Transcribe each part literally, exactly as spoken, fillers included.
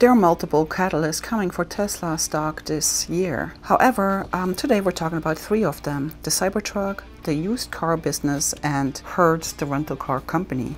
There are multiple catalysts coming for Tesla stock this year. However, um, today we're talking about three of them: the Cybertruck, the used car business, and Hertz, the rental car company.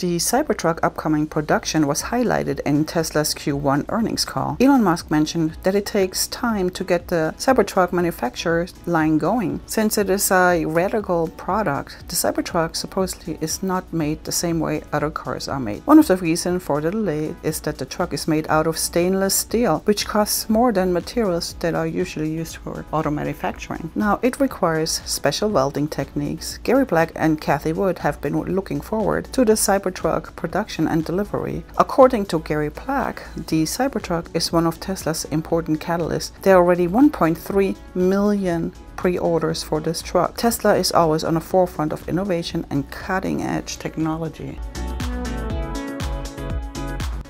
The Cybertruck upcoming production was highlighted in Tesla's Q one earnings call. Elon Musk mentioned that it takes time to get the Cybertruck manufacturing line going. Since it is a radical product, the Cybertruck supposedly is not made the same way other cars are made. One of the reasons for the delay is that the truck is made out of stainless steel, which costs more than materials that are usually used for auto manufacturing. Now, it requires special welding techniques. Gary Black and Cathie Wood have been looking forward to the Cybertruck Cybertruck production and delivery. According to Gary Black, the Cybertruck is one of Tesla's important catalysts. There are already one point three million pre-orders for this truck. Tesla is always on the forefront of innovation and cutting-edge technology.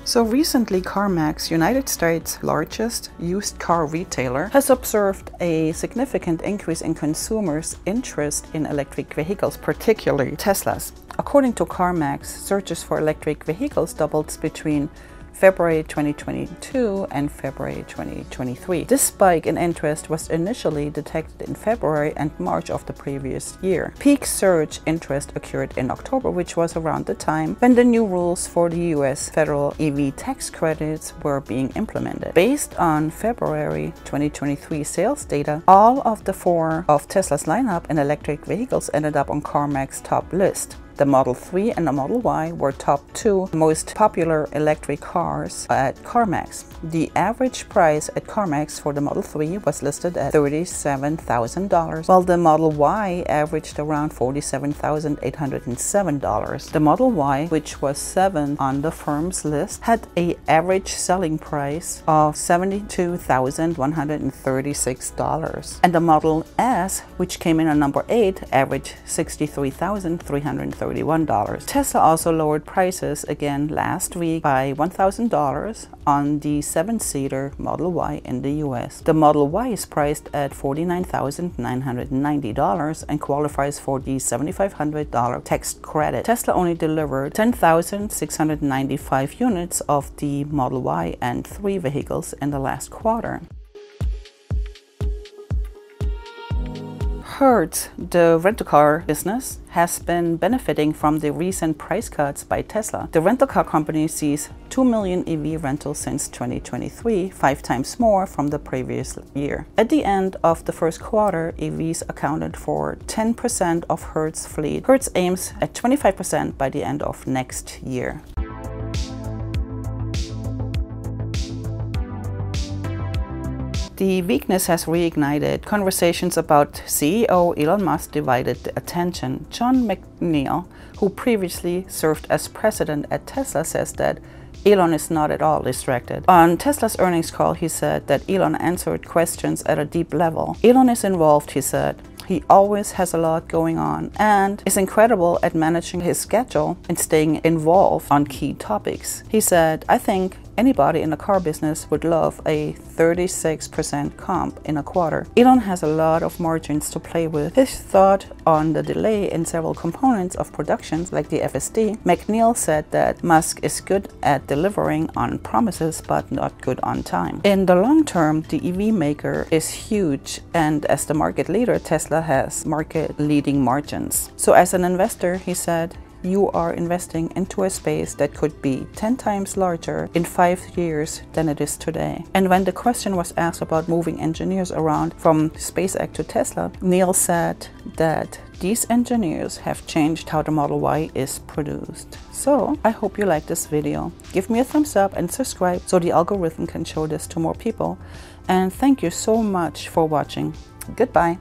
So recently, CarMax, United States' largest used car retailer, has observed a significant increase in consumers' interest in electric vehicles, particularly Teslas. According to CarMax, searches for electric vehicles doubled between February twenty twenty-two and February twenty twenty-three. This spike in interest was initially detected in February and March of the previous year. Peak surge interest occurred in October, which was around the time when the new rules for the U S federal E V tax credits were being implemented. Based on February twenty twenty-three sales data, all of the four of Tesla's lineup in electric vehicles ended up on CarMax's top list. The Model three and the Model Y were top two most popular electric cars at CarMax. The average price at CarMax for the Model three was listed at thirty-seven thousand dollars, while the Model Y averaged around forty-seven thousand eight hundred seven dollars. The Model Y, which was seven on the firm's list, had an average selling price of seventy-two thousand one hundred thirty-six dollars. And the Model S, which came in at number eight, averaged sixty-three thousand three hundred thirty-six dollars. Tesla also lowered prices again last week by one thousand dollars on the seven-seater Model Y in the U S. The Model Y is priced at forty-nine thousand nine hundred ninety dollars and qualifies for the seven thousand five hundred dollar tax credit. Tesla only delivered ten thousand six hundred ninety-five units of the Model Y and three vehicles in the last quarter. Hertz, the rental car business, has been benefiting from the recent price cuts by Tesla. The rental car company sees two million E V rentals since twenty twenty-three, five times more from the previous year. At the end of the first quarter, E Vs accounted for ten percent of Hertz's fleet. Hertz aims at twenty-five percent by the end of next year. The weakness has reignited. Conversations about C E O Elon Musk divided the attention. Jon McNeill, who previously served as president at Tesla, says that Elon is not at all distracted. On Tesla's earnings call, he said that Elon answered questions at a deep level. Elon is involved, he said. He always has a lot going on and is incredible at managing his schedule and staying involved on key topics. He said, I think anybody in the car business would love a thirty-six percent comp in a quarter. Elon has a lot of margins to play with. His thought on the delay in several components of productions like the F S D, McNeill said that Musk is good at delivering on promises but not good on time. In the long term, the E V maker is huge, and as the market leader, Tesla has market-leading margins. So as an investor, he said, you are investing into a space that could be ten times larger in five years than it is today. And when the question was asked about moving engineers around from SpaceX to Tesla, Neil said that these engineers have changed how the Model Y is produced. So I hope you like this video. Give me a thumbs up and subscribe so the algorithm can show this to more people. And thank you so much for watching. Goodbye.